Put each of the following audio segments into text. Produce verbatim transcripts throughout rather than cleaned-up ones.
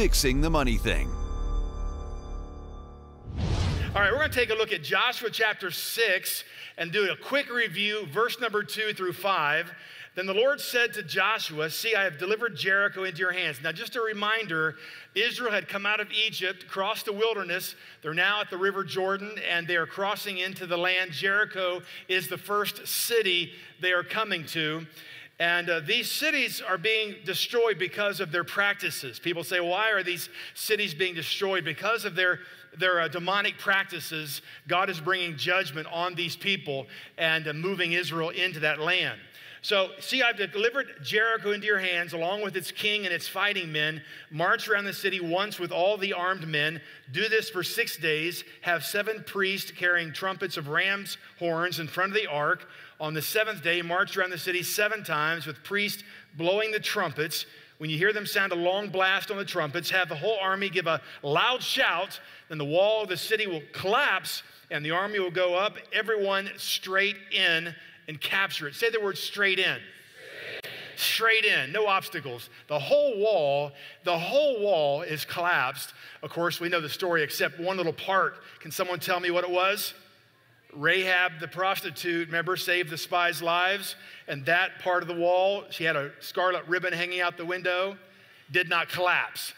fixing the money thing. All right, we're going to take a look at Joshua chapter six and do a quick review, verse number two through five. Then the Lord said to Joshua, "See, I have delivered Jericho into your hands." Now, just a reminder, Israel had come out of Egypt, crossed the wilderness. They're now at the River Jordan, and they are crossing into the land. Jericho is the first city they are coming to. And uh, these cities are being destroyed because of their practices. People say, why are these cities being destroyed? Because of their, their uh, demonic practices, God is bringing judgment on these people and uh, moving Israel into that land. So, see, I've delivered Jericho into your hands, along with its king and its fighting men. March around the city once with all the armed men. Do this for six days. Have seven priests carrying trumpets of ram's horns in front of the ark. On the seventh day, march around the city seven times with priests blowing the trumpets. When you hear them sound a long blast on the trumpets, have the whole army give a loud shout. Then the wall of the city will collapse, and the army will go up, everyone straight in, and capture it. Say the word straight in. Straight in, no obstacles. The whole wall, the whole wall is collapsed. Of course, we know the story except one little part. Can someone tell me what it was? Rahab the prostitute, remember, saved the spies' lives. And that part of the wall, she had a scarlet ribbon hanging out the window, did not collapse.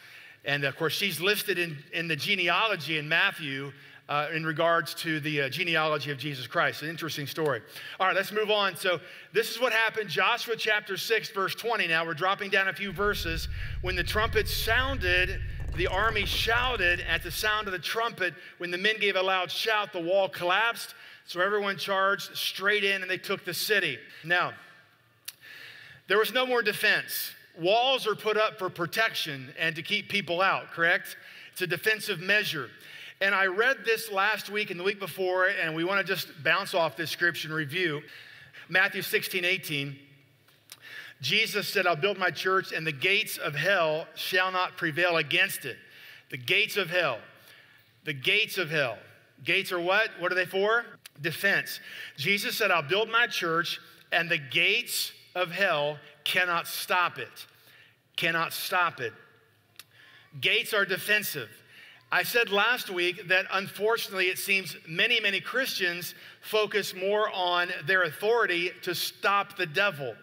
And, of course, she's listed in, in the genealogy in Matthew uh, in regards to the uh, genealogy of Jesus Christ. An interesting story. All right, let's move on. So this is what happened. Joshua chapter six, verse twenty. Now we're dropping down a few verses. When the trumpet sounded, the army shouted. At the sound of the trumpet, when the men gave a loud shout, the wall collapsed. So everyone charged straight in, and they took the city. Now, there was no more defense. Walls are put up for protection and to keep people out, correct? It's a defensive measure. And I read this last week and the week before, and we want to just bounce off this scripture and review. Matthew sixteen, eighteen. Jesus said, "I'll build my church, and the gates of hell shall not prevail against it." The gates of hell. The gates of hell. Gates are what? What are they for? Defense. Jesus said, "I'll build my church, and the gates of hell cannot stop it." Cannot stop it. Gates are defensive. I said last week that, unfortunately, it seems many, many Christians focus more on their authority to stop the devil.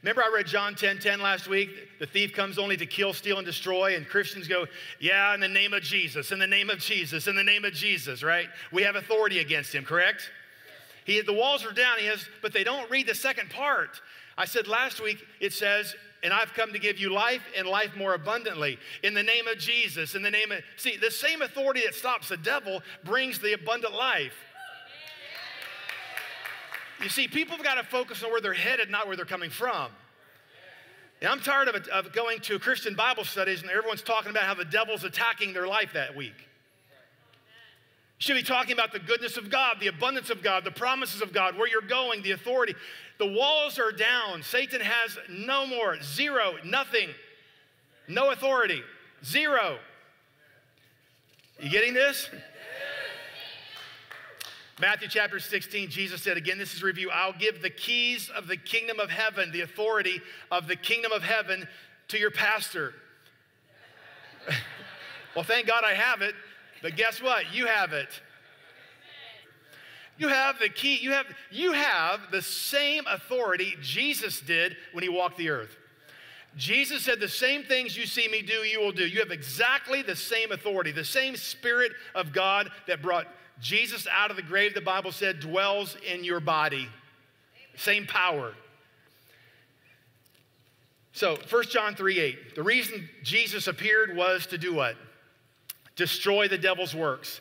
Remember, I read John ten ten last week. The thief comes only to kill, steal, and destroy. And Christians go, yeah, in the name of Jesus, in the name of Jesus, in the name of Jesus, right? We have authority against him, correct? He, the walls are down, he has, but they don't read the second part. I said last week, it says, "And I've come to give you life and life more abundantly. In the name of Jesus, in the name of..." See, the same authority that stops the devil brings the abundant life. You see, people have got to focus on where they're headed, not where they're coming from. And I'm tired of, it, of going to Christian Bible studies and everyone's talking about how the devil's attacking their life that week. Should be talking about the goodness of God, the abundance of God, the promises of God, where you're going, the authority. The walls are down. Satan has no more, zero, nothing, no authority, zero. You getting this? Matthew chapter sixteen, Jesus said, again, this is a review, "I'll give the keys of the kingdom of heaven," the authority of the kingdom of heaven, "to your pastor." Well, thank God I have it, but guess what? You have it. You have the key. You have, you have the same authority Jesus did when he walked the earth. Jesus said, "The same things you see me do, you will do." You have exactly the same authority, the same Spirit of God that brought Jesus out of the grave, the Bible said, dwells in your body. Amen. Same power. So, first John three, eight. The reason Jesus appeared was to do what? Destroy the devil's works.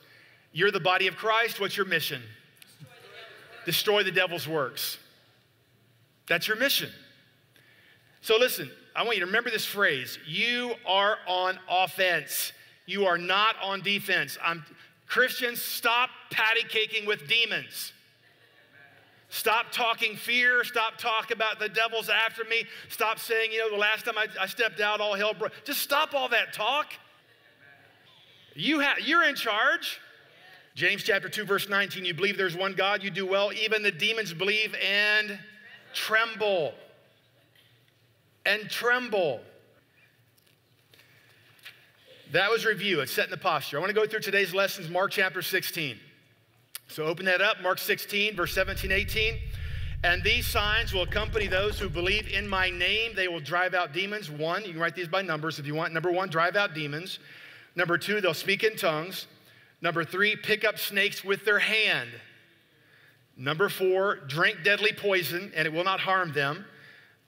You're the body of Christ. What's your mission? Destroy the devil's, Destroy the devil's works. That's your mission. So listen, I want you to remember this phrase. You are on offense. You are not on defense. I'm... Christians, stop patty-caking with demons. Stop talking fear. Stop talking about the devil's after me. Stop saying, you know, the last time I, I stepped out, all hell broke. Just stop all that talk. You ha you're in charge. James chapter two, verse nineteen, "You believe there's one God, you do well. Even the demons believe and tremble." And tremble. That was review. It's setting the posture. I want to go through today's lessons, Mark chapter sixteen. So open that up, Mark sixteen, verse seventeen, eighteen. And these signs will accompany those who believe in my name. They will drive out demons. One, you can write these by numbers if you want. Number one, drive out demons. Number two, they'll speak in tongues. Number three, pick up snakes with their hand. Number four, drink deadly poison and it will not harm them.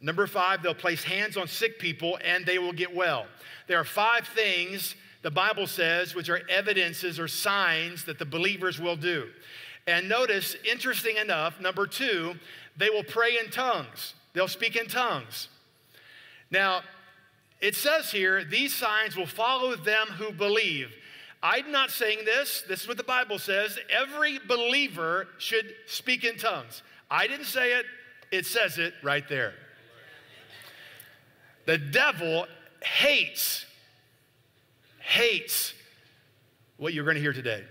Number five, they'll place hands on sick people and they will get well. There are five things the Bible says which are evidences or signs that the believers will do. And notice, interesting enough, number two, they will pray in tongues. They'll speak in tongues. Now, it says here, these signs will follow them who believe. I'm not saying this. This is what the Bible says. Every believer should speak in tongues. I didn't say it. It says it right there. The devil hates, hates what you're going to hear today.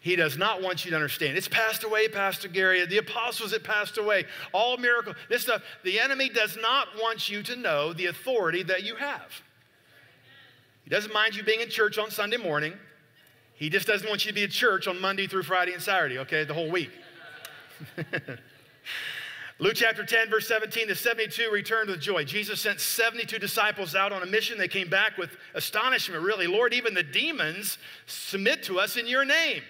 He does not want you to understand. It's passed away, Pastor Gary. The apostles, it passed away. All miracles, this stuff. The enemy does not want you to know the authority that you have. He doesn't mind you being in church on Sunday morning. He just doesn't want you to be at church on Monday through Friday and Saturday, okay, the whole week. Luke chapter ten, verse seventeen, the seventy-two returned with joy. Jesus sent seventy-two disciples out on a mission. They came back with astonishment, really. Lord, even the demons submit to us in your name.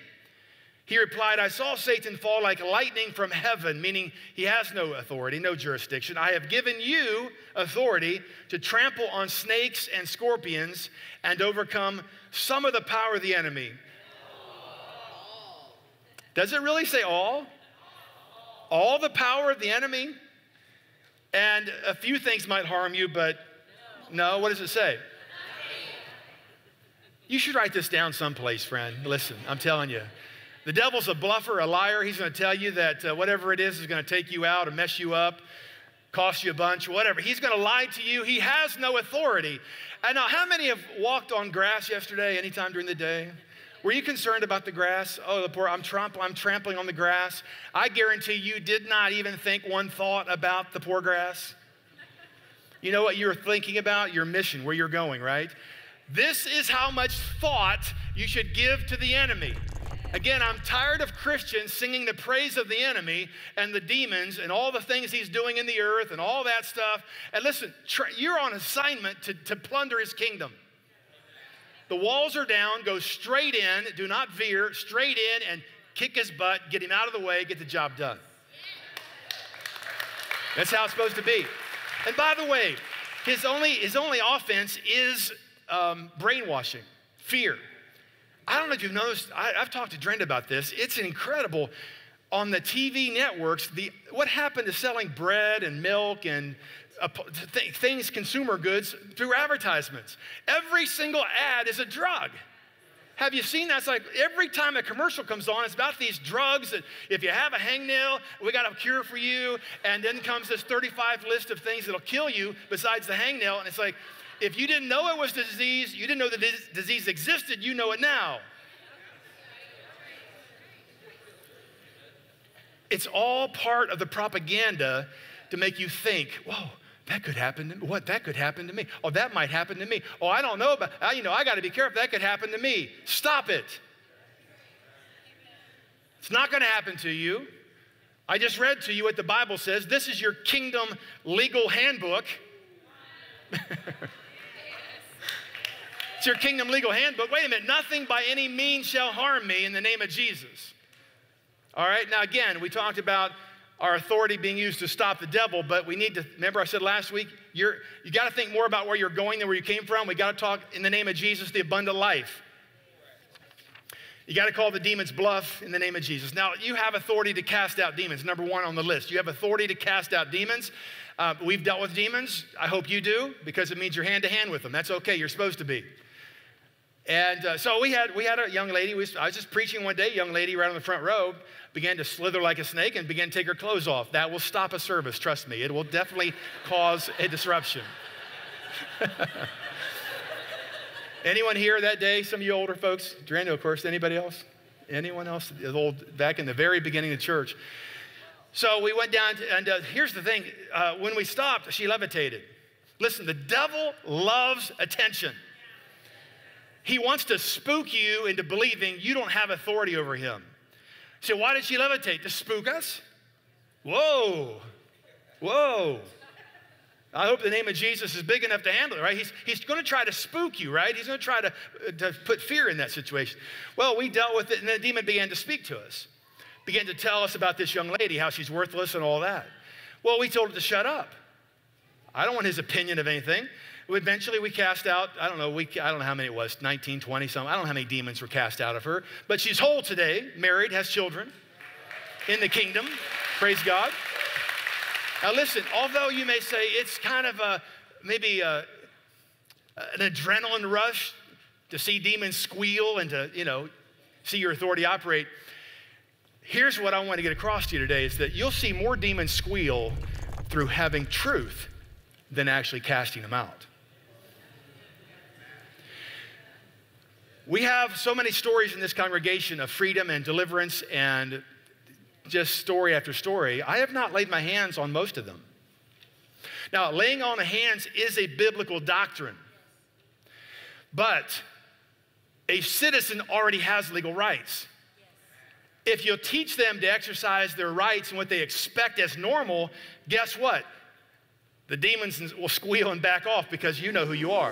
He replied, I saw Satan fall like lightning from heaven, meaning he has no authority, no jurisdiction. I have given you authority to trample on snakes and scorpions and overcome some of the power of the enemy. Does it really say all? All the power of the enemy? And a few things might harm you, but no, what does it say? You should write this down someplace, friend. Listen, I'm telling you. The devil's a bluffer, a liar. He's going to tell you that uh, whatever it is is going to take you out or mess you up, cost you a bunch, whatever. He's going to lie to you. He has no authority. And now, how many have walked on grass yesterday, anytime during the day? Were you concerned about the grass? Oh, the poor, I'm, tramp I'm trampling on the grass. I guarantee you did not even think one thought about the poor grass. You know what you were thinking about? Your mission, where you're going, right? This is how much thought you should give to the enemy. Again, I'm tired of Christians singing the praise of the enemy and the demons and all the things he's doing in the earth and all that stuff. And listen, you're on assignment to, to plunder his kingdom. The walls are down. Go straight in. Do not veer. Straight in and kick his butt. Get him out of the way. Get the job done. That's how it's supposed to be. And by the way, his only, his only offense is um, brainwashing, fear. I don't know if you've noticed, I, I've talked to Drenda about this. It's incredible. On the T V networks, the, what happened to selling bread and milk and uh, th things, consumer goods, through advertisements? Every single ad is a drug. Have you seen that? It's like every time a commercial comes on, it's about these drugs. That if you have a hangnail, we got a cure for you. And then comes this thirty-five list of things that'll kill you besides the hangnail. And it's like, if you didn't know it was the disease, you didn't know the disease existed, you know it now. It's all part of the propaganda to make you think, whoa, that could happen to me. What, that could happen to me. Oh, that might happen to me. Oh, I don't know about, you know, I got to be careful. That could happen to me. Stop it. It's not going to happen to you. I just read to you what the Bible says. This is your kingdom legal handbook. It's your kingdom legal handbook. Wait a minute. Nothing by any means shall harm me in the name of Jesus. All right. Now, again, we talked about our authority being used to stop the devil, but we need to, remember I said last week, you're, you got to think more about where you're going than where you came from. We got to talk in the name of Jesus, the abundant life. You got to call the demons bluff in the name of Jesus. Now, you have authority to cast out demons, number one on the list. You have authority to cast out demons. Uh, we've dealt with demons. I hope you do, because it means you're hand-to-hand with them. That's okay. You're supposed to be. And uh, so we had, we had a young lady. We, I was just preaching one day. A young lady right on the front row began to slither like a snake and began to take her clothes off. That will stop a service, trust me. It will definitely cause a disruption. Anyone here that day? Some of you older folks. Durando, of course. Anybody else? Anyone else? The old, back in the very beginning of church. So we went down, to, and uh, here's the thing. Uh, when we stopped, she levitated. Listen, the devil loves attention. He wants to spook you into believing you don't have authority over him. So why did she levitate? To spook us? Whoa. Whoa. I hope the name of Jesus is big enough to handle it, right? He's, he's going to try to spook you, right? He's going to try to, to put fear in that situation. Well, we dealt with it, and the demon began to speak to us, began to tell us about this young lady, how she's worthless and all that. Well, we told her to shut up. I don't want his opinion of anything. Eventually, we cast out, I don't know, we, I don't know how many it was, nineteen, twenty, something. I don't know how many demons were cast out of her. But she's whole today, married, has children in the kingdom. Praise God. Now, listen, although you may say it's kind of a, maybe a, an adrenaline rush to see demons squeal and to, you know, see your authority operate, here's what I want to get across to you today is that you'll see more demons squeal through having truth than actually casting them out. We have so many stories in this congregation of freedom and deliverance and just story after story. I have not laid my hands on most of them. Now, laying on of hands is a biblical doctrine, but a citizen already has legal rights. If you'll teach them to exercise their rights and what they expect as normal, guess what? The demons will squeal and back off because you know who you are.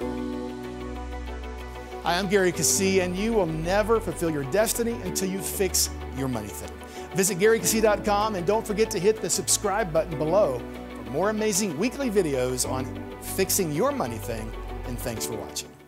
Hi, I'm Gary Keesee, and you will never fulfill your destiny until you fix your money thing. Visit Gary Keesee dot com and don't forget to hit the subscribe button below for more amazing weekly videos on fixing your money thing, and thanks for watching.